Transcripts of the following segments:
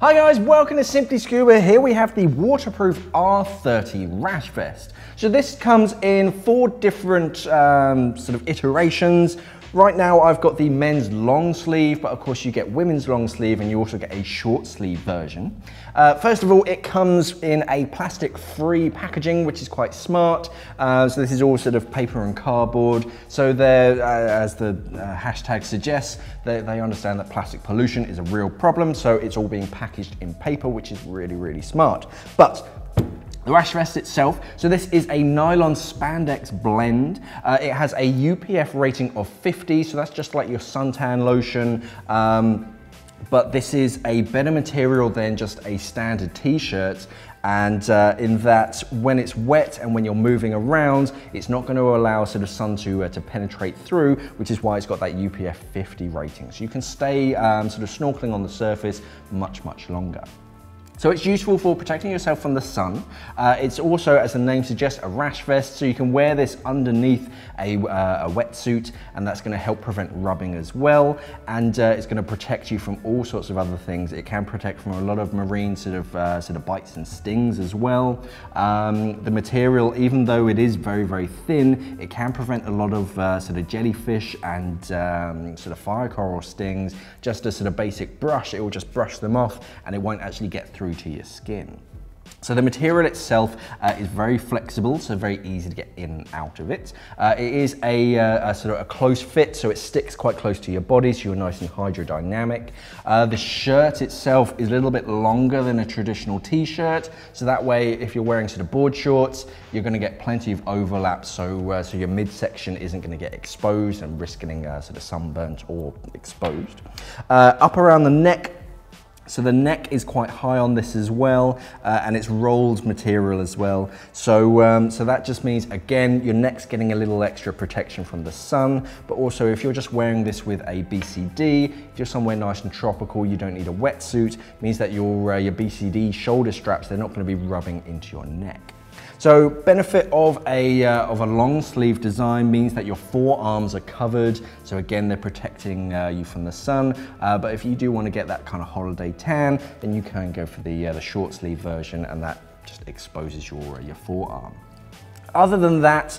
Hi guys, welcome to Simply Scuba. Here we have the waterproof R30 rash vest. So this comes in four different sort of iterations. Right now I've got the men's long sleeve, but of course you get women's long sleeve and you also get a short sleeve version. First of all, it comes in a plastic-free packaging, which is quite smart. So this is all sort of paper and cardboard. So they're, as the hashtag suggests, they understand that plastic pollution is a real problem. So it's all being packaged in paper, which is really, really smart. But the rash vest itself, so this is a nylon spandex blend. It has a UPF rating of 50, so that's just like your suntan lotion, but this is a better material than just a standard t-shirt, and in that when it's wet and when you're moving around, it's not going to allow sort of sun to penetrate through, which is why it's got that UPF 50 rating. So you can stay sort of snorkeling on the surface much, much longer. So it's useful for protecting yourself from the sun. It's also, as the name suggests, a rash vest, so you can wear this underneath a wetsuit, and that's gonna help prevent rubbing as well, and it's gonna protect you from all sorts of other things. It can protect from a lot of marine sort of bites and stings as well. The material, even though it is very, very thin, it can prevent a lot of sort of jellyfish and sort of fire coral stings. Just a sort of basic brush, it will just brush them off, and it won't actually get through to your skin. So the material itself is very flexible, so very easy to get in and out of it. It is a sort of a close fit, so it sticks quite close to your body, so you're nice and hydrodynamic. The shirt itself is a little bit longer than a traditional t-shirt, so that way if you're wearing sort of board shorts, you're going to get plenty of overlap, so your midsection isn't going to get exposed and risk getting sort of sunburnt or exposed. Up around the neck, so the neck is quite high on this as well, and it's rolled material as well. So, so that just means, again, your neck's getting a little extra protection from the sun, but also if you're just wearing this with a BCD, if you're somewhere nice and tropical, you don't need a wetsuit, it means that your BCD shoulder straps, they're not gonna be rubbing into your neck. So benefit of a long sleeve design means that your forearms are covered. So again, they're protecting you from the sun. But if you do want to get that kind of holiday tan, then you can go for the short sleeve version, and that just exposes your forearm. Other than that,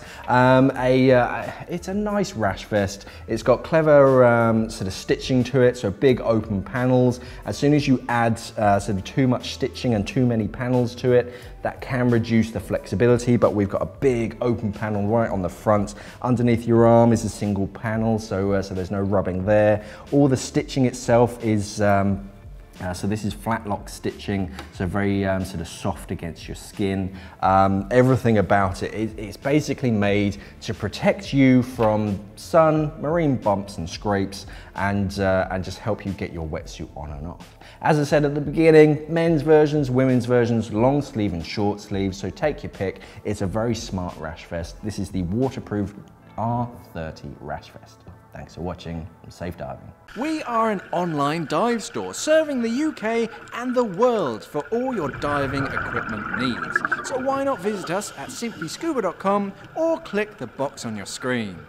it's a nice rash vest. It's got clever sort of stitching to it, so big open panels. As soon as you add sort of too much stitching and too many panels to it, that can reduce the flexibility, but we've got a big open panel right on the front. Underneath your arm is a single panel, so there's no rubbing there. All the stitching itself is so this is flat lock stitching, so very sort of soft against your skin. Everything about it, it's basically made to protect you from sun, marine bumps and scrapes, and just help you get your wetsuit on and off. As I said at the beginning, men's versions, women's versions, long sleeve and short sleeve, so take your pick. It's a very smart rash vest. This is the waterproof R30 rash vest. Thanks for watching, and safe diving. We are an online dive store serving the UK and the world for all your diving equipment needs. So why not visit us at simplyscuba.com or click the box on your screen.